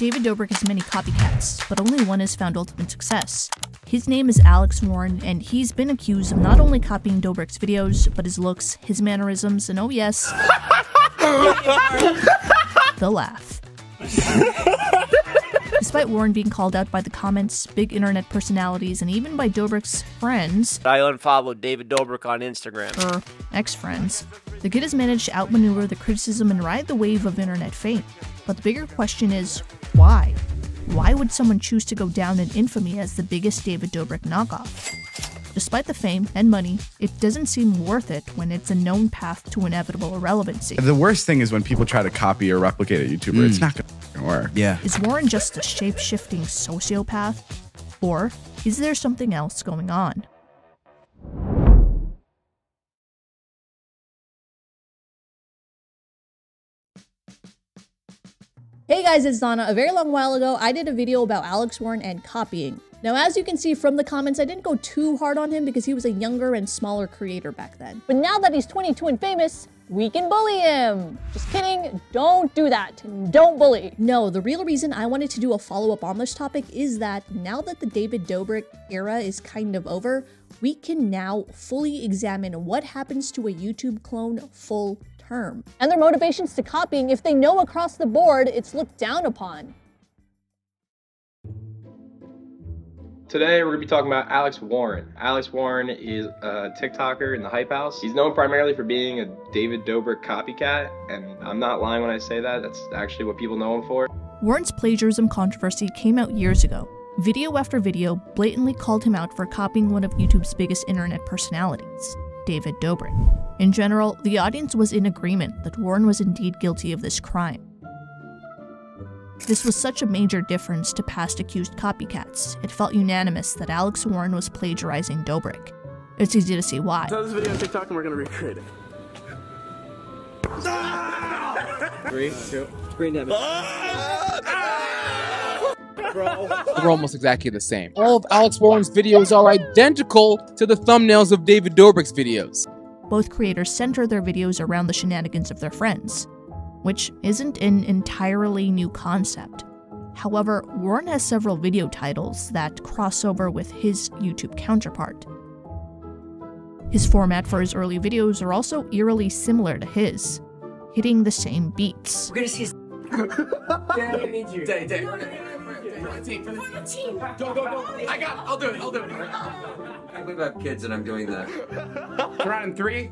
David Dobrik has many copycats, but only one has found ultimate success. His name is Alex Warren, and he's been accused of not only copying Dobrik's videos, but his looks, his mannerisms, and oh yes, the laugh. Despite Warren being called out by the comments, big internet personalities, and even by Dobrik's friends. I unfollowed David Dobrik on Instagram. Or ex-friends. The kid has managed to outmaneuver the criticism and ride the wave of internet fame. But the bigger question is, why? Why would someone choose to go down in infamy as the biggest David Dobrik knockoff? Despite the fame and money, it doesn't seem worth it when it's a known path to inevitable irrelevancy. The worst thing is when people try to copy or replicate a YouTuber. It's not gonna work. Yeah. Is Warren just a shape-shifting sociopath? Or is there something else going on? Hey guys, it's Donna. A very long while ago, I did a video about Alex Warren and copying. Now, as you can see from the comments, I didn't go too hard on him because he was a younger and smaller creator back then. But now that he's 22 and famous, we can bully him. Just kidding, don't do that. Don't bully. No, the real reason I wanted to do a follow-up on this topic is that now that the David Dobrik era is kind of over, we can now fully examine what happens to a YouTube clone full term. And their motivations to copying, if they know across the board, it's looked down upon. Today, we're gonna be talking about Alex Warren. Alex Warren is a TikToker in the Hype House. He's known primarily for being a David Dobrik copycat, and I'm not lying when I say that. That's actually what people know him for. Warren's plagiarism controversy came out years ago. Video after video blatantly called him out for copying one of YouTube's biggest internet personalities, David Dobrik. In general, the audience was in agreement that Warren was indeed guilty of this crime. This was such a major difference to past accused copycats. It felt unanimous that Alex Warren was plagiarizing Dobrik. It's easy to see why. So this video on TikTok and we're gonna recreate it. Ah! 3, 2, screen damage. Ah! Ah! Bro. They're almost exactly the same. All of Alex Warren's videos are identical to the thumbnails of David Dobrik's videos. Both creators center their videos around the shenanigans of their friends, which isn't an entirely new concept. However, Warren has several video titles that cross over with his YouTube counterpart. His format for his early videos are also eerily similar to his, hitting the same beats. We're gonna see his Dad, I need you. Dad. For the team. Go. I'll do it. I can't believe I have kids and I'm doing that. We're on in 3,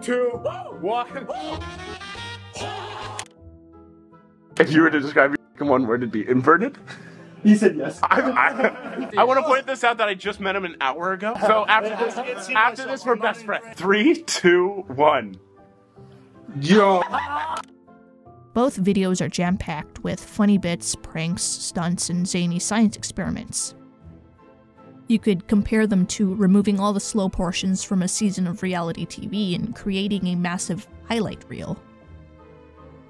2, 1. If you were to describe in one word, it'd be inverted. He said yes. I want to point this out that I just met him an hour ago. So after this, we're best friends. 3, 2, 1. Yo. Both videos are jam-packed with funny bits, pranks, stunts, and zany science experiments. You could compare them to removing all the slow portions from a season of reality TV and creating a massive highlight reel.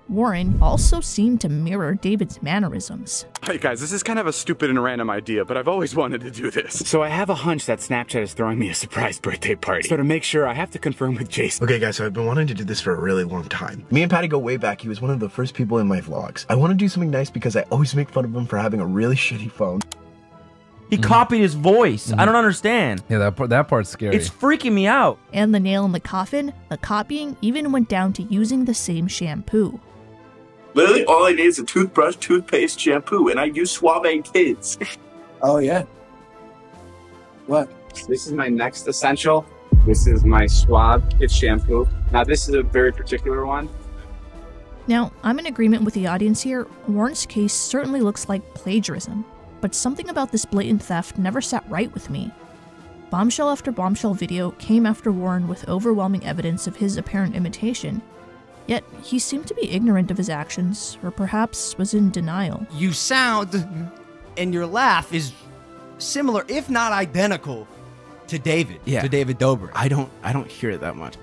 Warren also seemed to mirror David's mannerisms. Hey guys, this is kind of a stupid and random idea, but I've always wanted to do this. So I have a hunch that Snapchat is throwing me a surprise birthday party. So to make sure, I have to confirm with Jason. Okay guys, so I've been wanting to do this for a really long time. Me and Patty go way back. He was one of the first people in my vlogs. I want to do something nice because I always make fun of him for having a really shitty phone. He copied his voice. I don't understand. Yeah, that part's scary. It's freaking me out. And the nail in the coffin, the copying even went down to using the same shampoo. Literally, all I need is a toothbrush, toothpaste, shampoo, and I use Suave Kids. Oh, yeah. What? This is my next essential. This is my Suave Kids shampoo. Now, this is a very particular one. Now, I'm in agreement with the audience here. Warren's case certainly looks like plagiarism, but something about this blatant theft never sat right with me. Bombshell after bombshell video came after Warren with overwhelming evidence of his apparent imitation. Yet, he seemed to be ignorant of his actions, or perhaps was in denial. You sound, and your laugh is similar, if not identical, to David. Yeah. To David Dobrik. I don't hear it that much.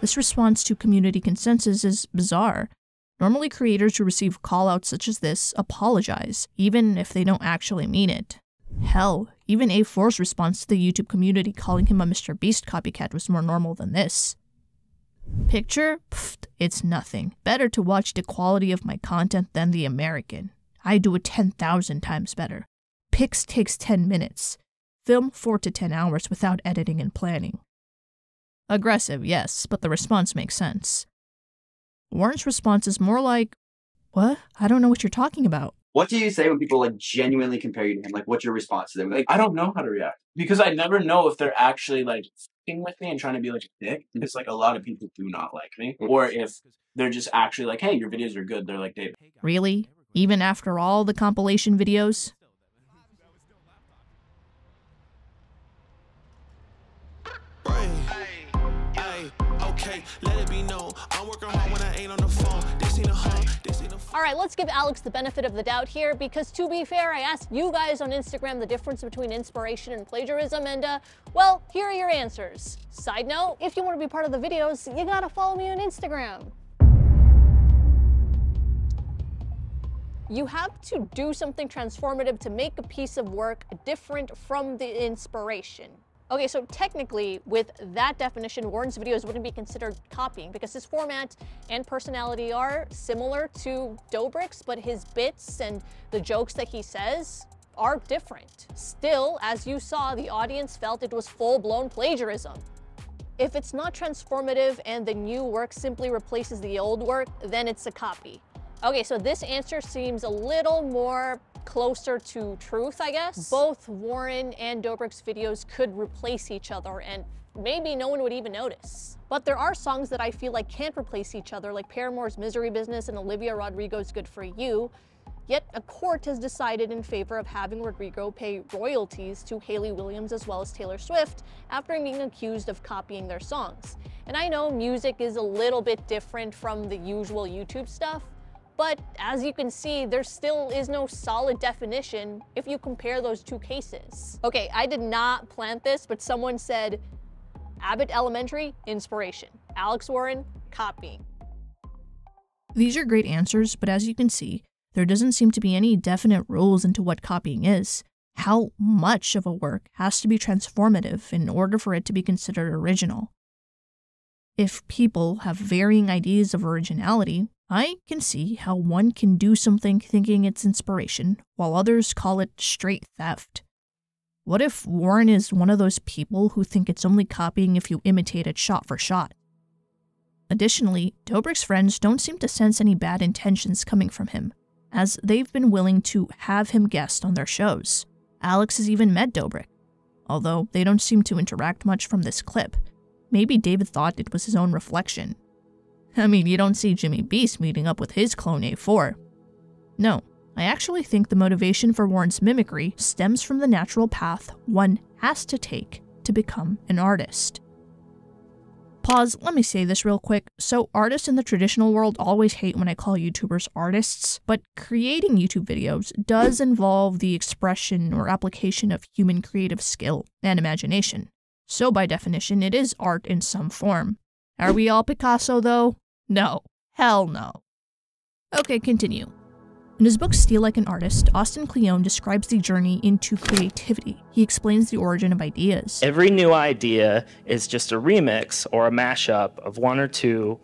This response to community consensus is bizarre. Normally, creators who receive callouts such as this apologize, even if they don't actually mean it. Hell, even A4's response to the YouTube community calling him a Mr. Beast copycat was more normal than this. Picture? Pfft, it's nothing. Better to watch the quality of my content than the American. I do it 10,000 times better. Pics takes 10 minutes. Film 4 to 10 hours without editing and planning. Aggressive, yes, but the response makes sense. Warren's response is more like, what? I don't know what you're talking about. What do you say when people like genuinely compare you to him? Like, what's your response to them? Like, I don't know how to react because I never know if they're actually like f***ing with me and trying to be like a dick. It's like a lot of people do not like me, or if they're just actually like, hey, your videos are good. They're like, David. Really? Even after all the compilation videos? All right, let's give Alex the benefit of the doubt here, because to be fair, I asked you guys on Instagram the difference between inspiration and plagiarism, and well, here are your answers. Side note, if you want to be part of the videos, you gotta follow me on Instagram. You have to do something transformative to make a piece of work different from the inspiration. Okay, so technically, with that definition, Warren's videos wouldn't be considered copying because his format and personality are similar to Dobrik's, but his bits and the jokes that he says are different. Still, as you saw, the audience felt it was full-blown plagiarism. If it's not transformative and the new work simply replaces the old work, then it's a copy. Okay, so this answer seems a little more closer to truth, I guess. Both Warren and Dobrik's videos could replace each other and maybe no one would even notice. But there are songs that I feel like can't replace each other, like Paramore's Misery Business and Olivia Rodrigo's Good For You. Yet a court has decided in favor of having Rodrigo pay royalties to Hayley Williams as well as Taylor Swift after being accused of copying their songs. And I know music is a little bit different from the usual YouTube stuff, but as you can see, there still is no solid definition if you compare those two cases. Okay, I did not plant this, but someone said, Abbott Elementary, inspiration. Alex Warren, copying. These are great answers, but as you can see, there doesn't seem to be any definite rules into what copying is. How much of a work has to be transformative in order for it to be considered original? If people have varying ideas of originality, I can see how one can do something thinking it's inspiration, while others call it straight theft. What if Warren is one of those people who think it's only copying if you imitate it shot for shot? Additionally, Dobrik's friends don't seem to sense any bad intentions coming from him, as they've been willing to have him guest on their shows. Alex has even met Dobrik, although they don't seem to interact much from this clip. Maybe David thought it was his own reflection. I mean, you don't see Jimmy Beast meeting up with his clone A4. No, I actually think the motivation for Warren's mimicry stems from the natural path one has to take to become an artist. Pause, let me say this real quick. So artists in the traditional world always hate when I call YouTubers artists, but creating YouTube videos does involve the expression or application of human creative skill and imagination. So by definition, it is art in some form. Are we all Picasso, though? No. Hell no. Okay, continue. In his book Steal Like an Artist, Austin Kleon describes the journey into creativity. He explains the origin of ideas. Every new idea is just a remix or a mashup of one or two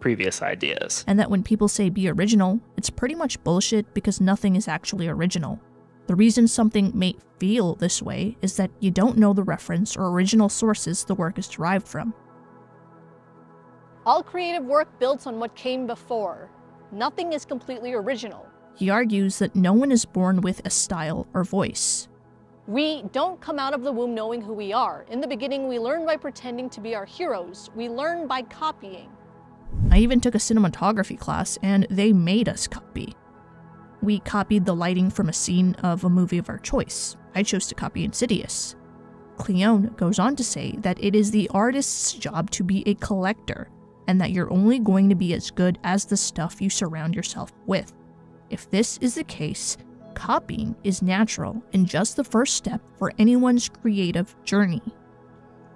previous ideas. And that when people say be original, it's pretty much bullshit because nothing is actually original. The reason something may feel this way is that you don't know the reference or original sources the work is derived from. All creative work builds on what came before. Nothing is completely original. He argues that no one is born with a style or voice. We don't come out of the womb knowing who we are. In the beginning, we learn by pretending to be our heroes. We learn by copying. I even took a cinematography class and they made us copy. We copied the lighting from a scene of a movie of our choice. I chose to copy Insidious. Kleon goes on to say that it is the artist's job to be a collector, and that you're only going to be as good as the stuff you surround yourself with. If this is the case, copying is natural and just the first step for anyone's creative journey.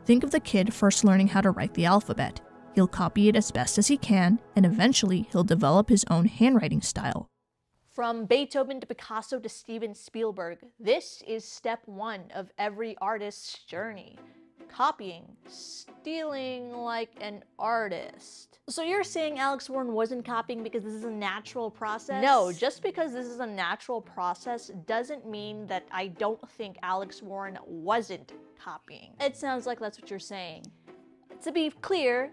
Think of the kid first learning how to write the alphabet. He'll copy it as best as he can, and eventually he'll develop his own handwriting style. From Beethoven to Picasso to Steven Spielberg, this is step one of every artist's journey. copying, stealing like an artist. So you're saying Alex Warren wasn't copying because this is a natural process? No, just because this is a natural process doesn't mean that I don't think Alex Warren wasn't copying. It sounds like that's what you're saying. To be clear,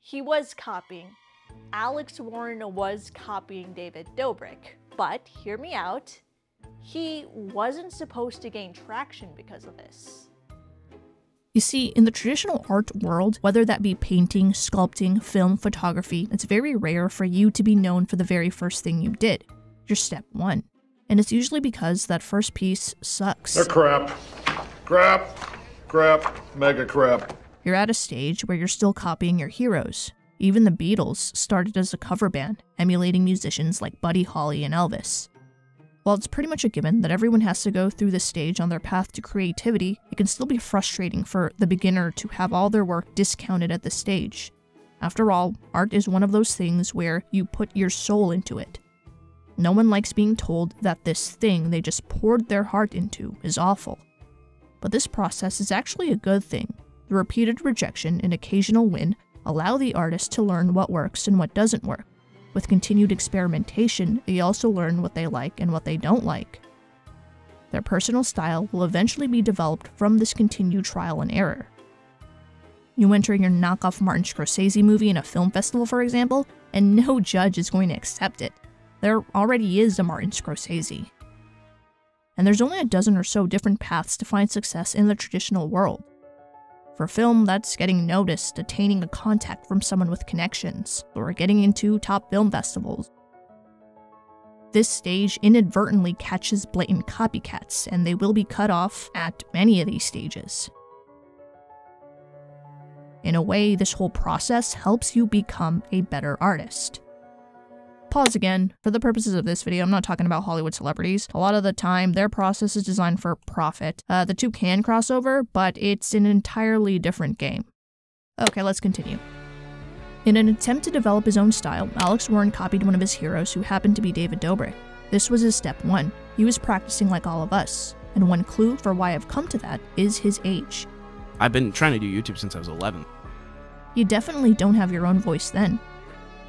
he was copying. Alex Warren was copying David Dobrik. But hear me out. He wasn't supposed to gain traction because of this. You see, in the traditional art world, whether that be painting, sculpting, film, photography, it's very rare for you to be known for the very first thing you did, your step one. And it's usually because that first piece sucks. They're crap. Crap. Crap. Mega crap. You're at a stage where you're still copying your heroes. Even the Beatles started as a cover band, emulating musicians like Buddy Holly and Elvis. While it's pretty much a given that everyone has to go through this stage on their path to creativity, it can still be frustrating for the beginner to have all their work discounted at this stage. After all, art is one of those things where you put your soul into it. No one likes being told that this thing they just poured their heart into is awful. But this process is actually a good thing. The repeated rejection and occasional win allow the artist to learn what works and what doesn't work. With continued experimentation, they also learn what they like and what they don't like. Their personal style will eventually be developed from this continued trial and error. You enter your knockoff Martin Scorsese movie in a film festival, for example, and no judge is going to accept it. There already is a Martin Scorsese. And there's only a dozen or so different paths to find success in the traditional world. For film, that's getting noticed, attaining a contact from someone with connections, or getting into top film festivals. This stage inadvertently catches blatant copycats, and they will be cut off at many of these stages. In a way, this whole process helps you become a better artist. Pause again. For the purposes of this video, I'm not talking about Hollywood celebrities. A lot of the time, their process is designed for profit. The two can cross over, but it's an entirely different game. Okay, let's continue. In an attempt to develop his own style, Alex Warren copied one of his heroes who happened to be David Dobrik. This was his step one. He was practicing like all of us. And one clue for why I've come to that is his age. I've been trying to do YouTube since I was 11. You definitely don't have your own voice then.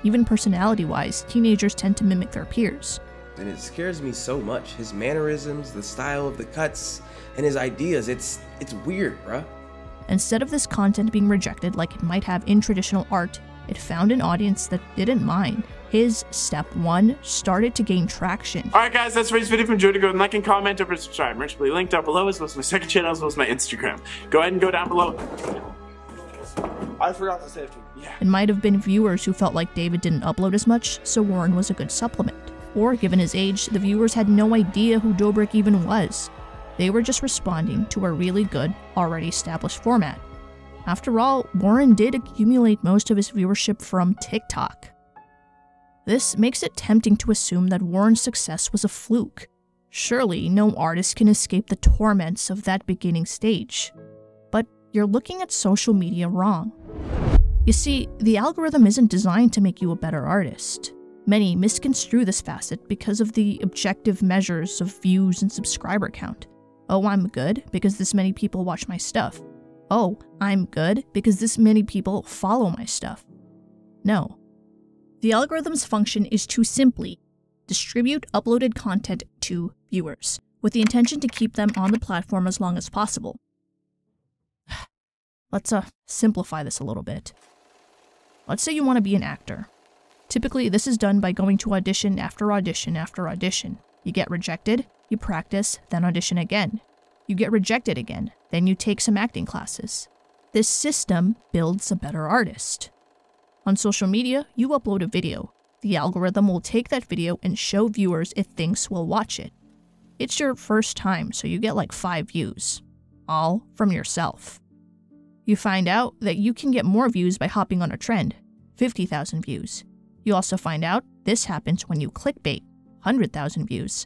Even personality-wise, teenagers tend to mimic their peers. And it scares me so much. His mannerisms, the style of the cuts, and his ideas, it's weird, bruh. Instead of this content being rejected like it might have in traditional art, it found an audience that didn't mind. His step one started to gain traction. Alright guys, that's for this video. If you enjoyed it, go ahead and like and comment over and subscribe. Merch will be linked down below, as well as my second channel, as well as my Instagram. Go ahead and go down below. I forgot to save him. Yeah. It might have been viewers who felt like David didn't upload as much, so Warren was a good supplement. Or, given his age, the viewers had no idea who Dobrik even was. They were just responding to a really good, already established format. After all, Warren did accumulate most of his viewership from TikTok. This makes it tempting to assume that Warren's success was a fluke. Surely, no artist can escape the torments of that beginning stage. But you're looking at social media wrong. You see, the algorithm isn't designed to make you a better artist. Many misconstrue this facet because of the objective measures of views and subscriber count. Oh, I'm good because this many people watch my stuff. Oh, I'm good because this many people follow my stuff. No. The algorithm's function is to simply distribute uploaded content to viewers, with the intention to keep them on the platform as long as possible. Let's simplify this a little bit. Let's say you want to be an actor. Typically, this is done by going to audition after audition after audition. You get rejected, you practice, then audition again. You get rejected again, then you take some acting classes. This system builds a better artist. On social media, you upload a video. The algorithm will take that video and show viewers it thinks will watch it. It's your first time, so you get like 5 views. All from yourself. You find out that you can get more views by hopping on a trend, 50,000 views. You also find out this happens when you clickbait, 100,000 views.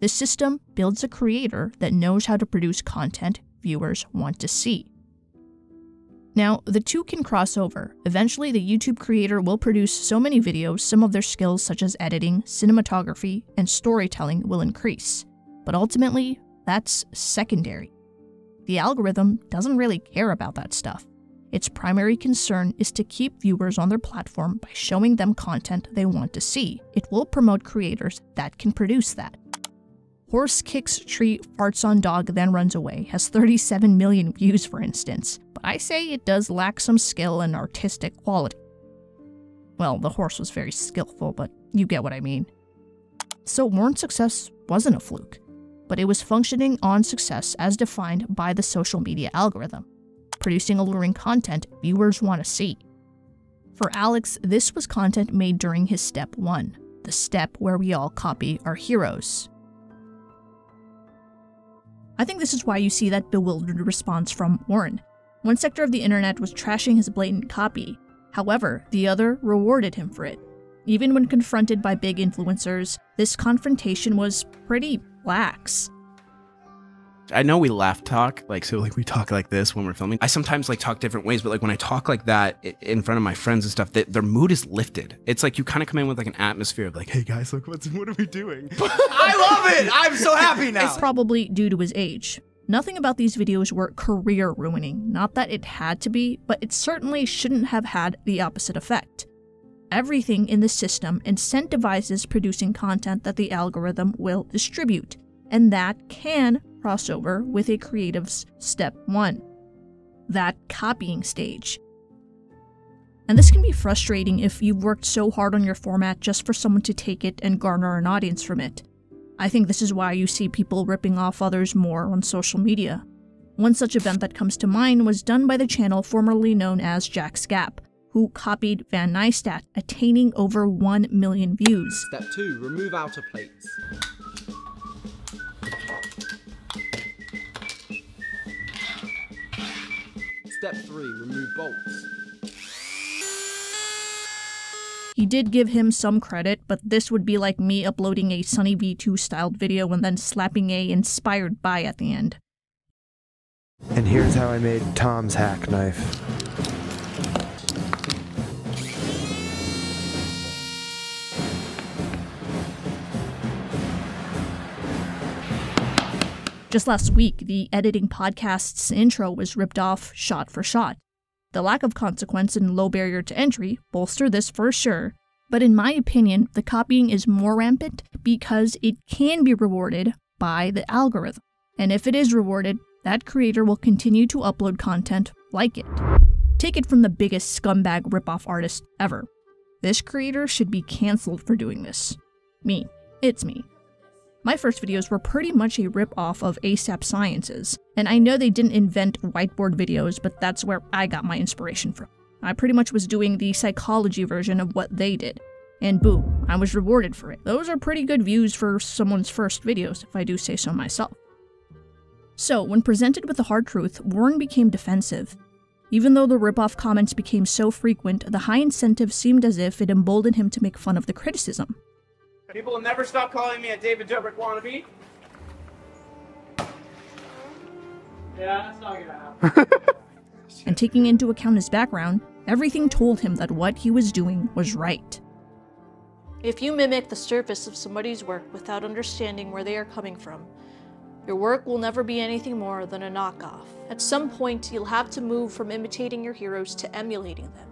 This system builds a creator that knows how to produce content viewers want to see. Now, the two can cross over. Eventually, the YouTube creator will produce so many videos, some of their skills such as editing, cinematography, and storytelling will increase. But ultimately, that's secondary. The algorithm doesn't really care about that stuff. Its primary concern is to keep viewers on their platform by showing them content they want to see. It will promote creators that can produce that. Horse kicks tree, farts on dog, then runs away has 37 million views, for instance, but I say it does lack some skill and artistic quality. Well, the horse was very skillful, but you get what I mean. So Warren's success wasn't a fluke, but it was functioning on success as defined by the social media algorithm, producing alluring content viewers want to see. For Alex, this was content made during his step one, the step where we all copy our heroes. I think this is why you see that bewildered response from Warren. One sector of the internet was trashing his blatant copy. However, the other rewarded him for it. Even when confronted by big influencers, this confrontation was pretty lax. I know we laugh talk, so we talk like this when we're filming. I sometimes talk different ways, but when I talk like that in front of my friends and stuff, their mood is lifted. It's like you kind of come in with an atmosphere of hey guys, look, what are we doing? I love it! I'm so happy now! It's probably due to his age. Nothing about these videos were career ruining. Not that it had to be, but it certainly shouldn't have had the opposite effect. Everything in the system incentivizes producing content that the algorithm will distribute, and that can crossover with a creative's step one, that copying stage. And this can be frustrating if you've worked so hard on your format just for someone to take it and garner an audience from it. I think this is why you see people ripping off others more on social media. One such event that comes to mind was done by the channel formerly known as Jack's Gap, who copied Van Neistat, attaining over 1 million views. Step two, remove outer plates. Step 3, remove bolts. He did give him some credit, but this would be like me uploading a Sunny V2 styled video and then slapping a inspired by at the end. And here's how I made Tom's hack knife. Just last week, the editing podcast's intro was ripped off shot for shot. The lack of consequence and low barrier to entry bolster this for sure, but in my opinion, the copying is more rampant because it can be rewarded by the algorithm. And if it is rewarded, that creator will continue to upload content like it. Take it from the biggest scumbag ripoff artist ever. This creator should be canceled for doing this. Me. It's me. My first videos were pretty much a rip-off of ASAP Sciences, and I know they didn't invent whiteboard videos, but that's where I got my inspiration from. I pretty much was doing the psychology version of what they did, and boom, I was rewarded for it. Those are pretty good views for someone's first videos, if I do say so myself. So, when presented with the hard truth, Warren became defensive. Even though the rip-off comments became so frequent, the high incentive seemed as if it emboldened him to make fun of the criticism. People will never stop calling me a David Dobrik wannabe. Yeah, that's not gonna happen. And taking into account his background, everything told him that what he was doing was right. If you mimic the surface of somebody's work without understanding where they are coming from, your work will never be anything more than a knockoff. At some point, you'll have to move from imitating your heroes to emulating them.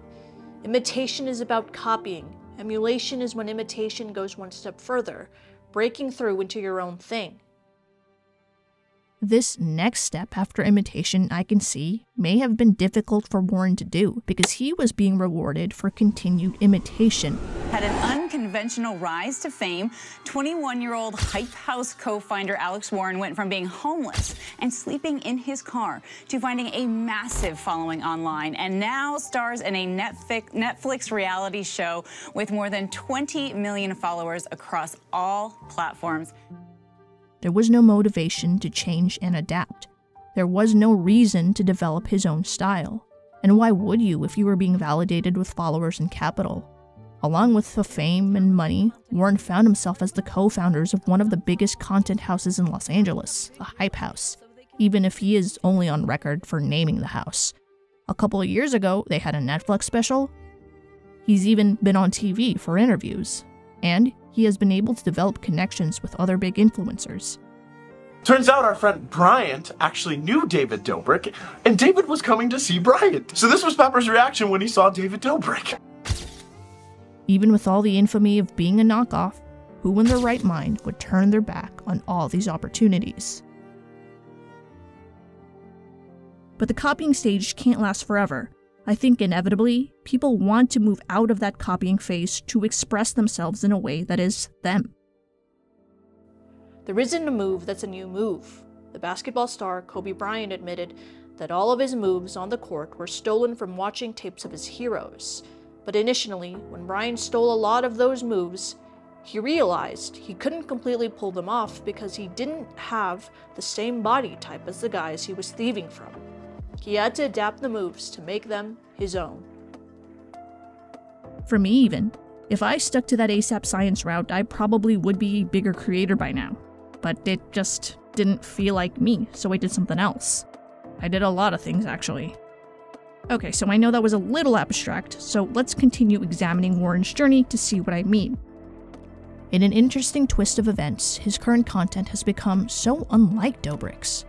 Imitation is about copying. Emulation is when imitation goes one step further, breaking through into your own thing. This next step after imitation, I can see, may have been difficult for Warren to do because he was being rewarded for continued imitation. Had an unconventional rise to fame. 21-year-old Hype House co-founder Alex Warren went from being homeless and sleeping in his car to finding a massive following online and now stars in a Netflix reality show with more than 20 million followers across all platforms. There was no motivation to change and adapt. There was no reason to develop his own style. And why would you if you were being validated with followers and capital? Along with the fame and money, Warren found himself as the co-founders of one of the biggest content houses in Los Angeles, the Hype House, even if he is only on record for naming the house. A couple of years ago, they had a Netflix special. He's even been on TV for interviews. And he has been able to develop connections with other big influencers. Turns out our friend Bryant actually knew David Dobrik, and David was coming to see Bryant. So this was Pepper's reaction when he saw David Dobrik. Even with all the infamy of being a knockoff, who in their right mind would turn their back on all these opportunities? But the copying stage can't last forever. I think inevitably, people want to move out of that copying phase to express themselves in a way that is them. There isn't a move that's a new move. The basketball star Kobe Bryant admitted that all of his moves on the court were stolen from watching tapes of his heroes. But initially, when Bryant stole a lot of those moves, he realized he couldn't completely pull them off because he didn't have the same body type as the guys he was thieving from. He had to adapt the moves to make them his own. For me even, if I stuck to that ASAP Science route, I probably would be a bigger creator by now. But it just didn't feel like me, so I did something else. I did a lot of things, actually. Okay, so I know that was a little abstract, so let's continue examining Warren's journey to see what I mean. In an interesting twist of events, his current content has become so unlike Dobrik's.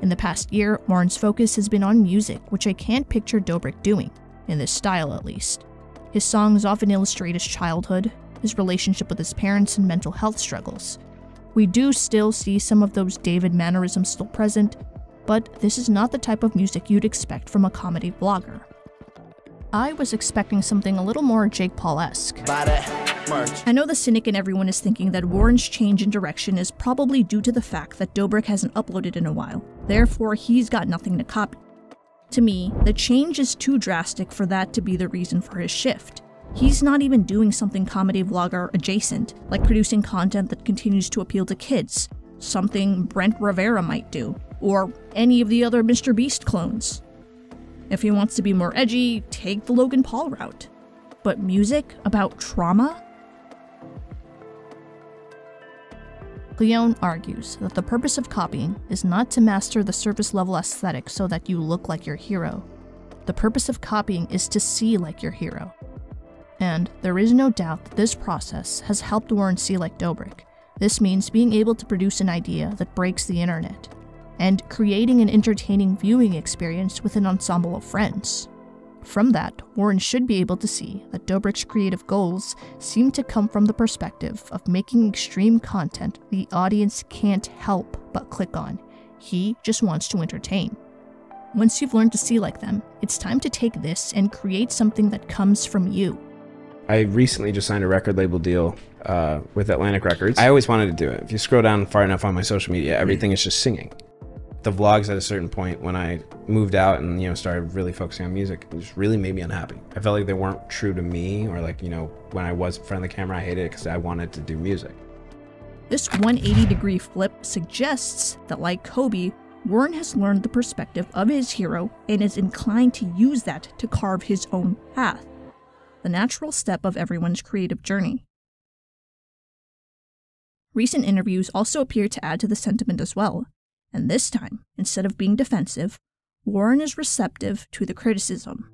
In the past year, Warren's focus has been on music, which I can't picture Dobrik doing, in this style at least. His songs often illustrate his childhood, his relationship with his parents, and mental health struggles. We do still see some of those David mannerisms still present, but this is not the type of music you'd expect from a comedy vlogger. I was expecting something a little more Jake Paul-esque. I know the cynic in everyone is thinking that Warren's change in direction is probably due to the fact that Dobrik hasn't uploaded in a while, therefore he's got nothing to copy. To me, the change is too drastic for that to be the reason for his shift. He's not even doing something comedy vlogger adjacent, like producing content that continues to appeal to kids, something Brent Rivera might do, or any of the other Mr. Beast clones. If he wants to be more edgy, take the Logan Paul route. But music about trauma? Kleon argues that the purpose of copying is not to master the surface-level aesthetic so that you look like your hero. The purpose of copying is to see like your hero. And there is no doubt that this process has helped Warren see like Dobrik. This means being able to produce an idea that breaks the internet, and creating an entertaining viewing experience with an ensemble of friends. From that, Warren should be able to see that Dobrik's creative goals seem to come from the perspective of making extreme content the audience can't help but click on. He just wants to entertain. Once you've learned to see like them, it's time to take this and create something that comes from you. I recently just signed a record label deal with Atlantic Records. I always wanted to do it. If you scroll down far enough on my social media, everything is just singing. The vlogs at a certain point when I moved out and, you know, started really focusing on music, it just really made me unhappy. I felt like they weren't true to me, or like, you know, when I was in front of the camera, I hated it because I wanted to do music. This 180-degree flip suggests that, like Kobe, Warren has learned the perspective of his hero and is inclined to use that to carve his own path, the natural step of everyone's creative journey. Recent interviews also appear to add to the sentiment as well. And this time, instead of being defensive, Warren is receptive to the criticism.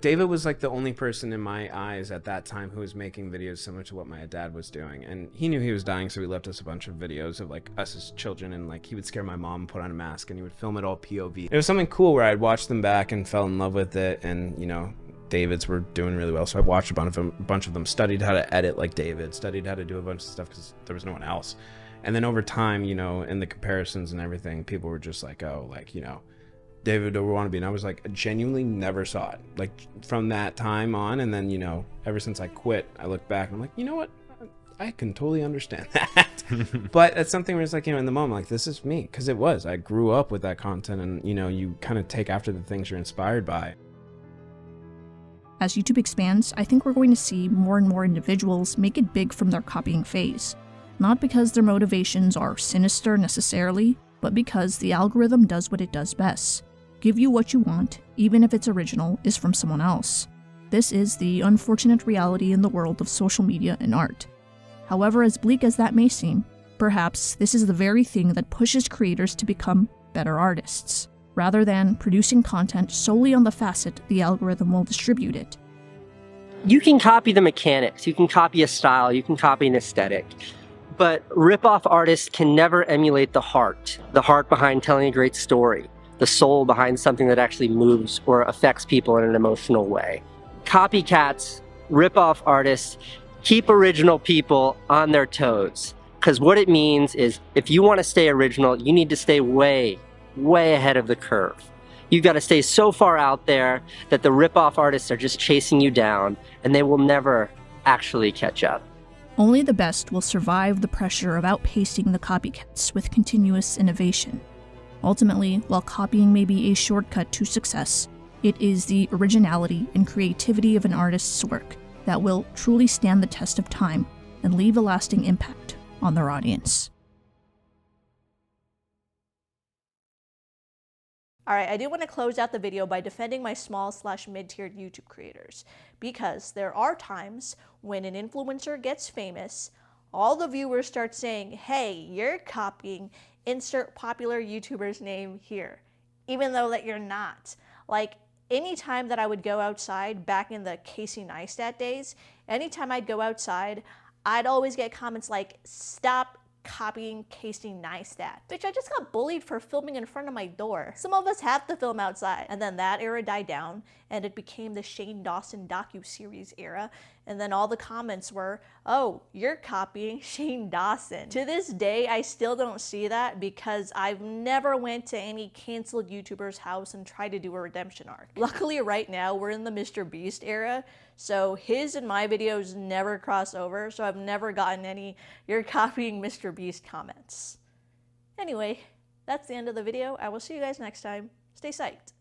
David was like the only person in my eyes at that time who was making videos similar to what my dad was doing. And he knew he was dying, so he left us a bunch of videos of like us as children, and like he would scare my mom, put on a mask, and he would film it all POV. It was something cool where I'd watch them back and fell in love with it, and you know, David's were doing really well, so I watched a bunch of them, studied how to edit like David, studied how to do a bunch of stuff because there was no one else. And then over time, you know, in the comparisons and everything, people were just like, oh, like, you know, David Dobrik wannabe. And I was like, I genuinely never saw it. Like, from that time on, and then, you know, ever since I quit, I look back and I'm like, you know what? I can totally understand that. But that's something where it's like, you know, in the moment, like, this is me. Because it was. I grew up with that content, and, you know, you kind of take after the things you're inspired by. As YouTube expands, I think we're going to see more and more individuals make it big from their copying phase. Not because their motivations are sinister necessarily, but because the algorithm does what it does best. Give you what you want, even if its original is from someone else. This is the unfortunate reality in the world of social media and art. However, as bleak as that may seem, perhaps this is the very thing that pushes creators to become better artists, rather than producing content solely on the facet the algorithm will distribute it. You can copy the mechanics, you can copy a style, you can copy an aesthetic. But ripoff artists can never emulate the heart behind telling a great story, the soul behind something that actually moves or affects people in an emotional way. Copycats, ripoff artists, keep original people on their toes. Because what it means is if you want to stay original, you need to stay way, way ahead of the curve. You've got to stay so far out there that the ripoff artists are just chasing you down and they will never actually catch up. Only the best will survive the pressure of outpacing the copycats with continuous innovation. Ultimately, while copying may be a shortcut to success, it is the originality and creativity of an artist's work that will truly stand the test of time and leave a lasting impact on their audience. Alright, I do want to close out the video by defending my small/mid-tiered YouTube creators, because there are times when an influencer gets famous, all the viewers start saying, hey, you're copying, insert popular YouTuber's name here, even though that you're not. Like, any time that I would go outside back in the Casey Neistat days, anytime I'd go outside, I'd always get comments like, stop copying Casey Neistat. Bitch, I just got bullied for filming in front of my door. Some of us have to film outside. And then that era died down and it became the Shane Dawson docu-series era. And then all the comments were, oh, you're copying Shane Dawson. To this day, I still don't see that because I've never went to any canceled YouTuber's house and tried to do a redemption arc. Luckily right now, we're in the Mr. Beast era, so his and my videos never cross over, so I've never gotten any, you're copying Mr. Beast comments. Anyway, that's the end of the video. I will see you guys next time. Stay psyched.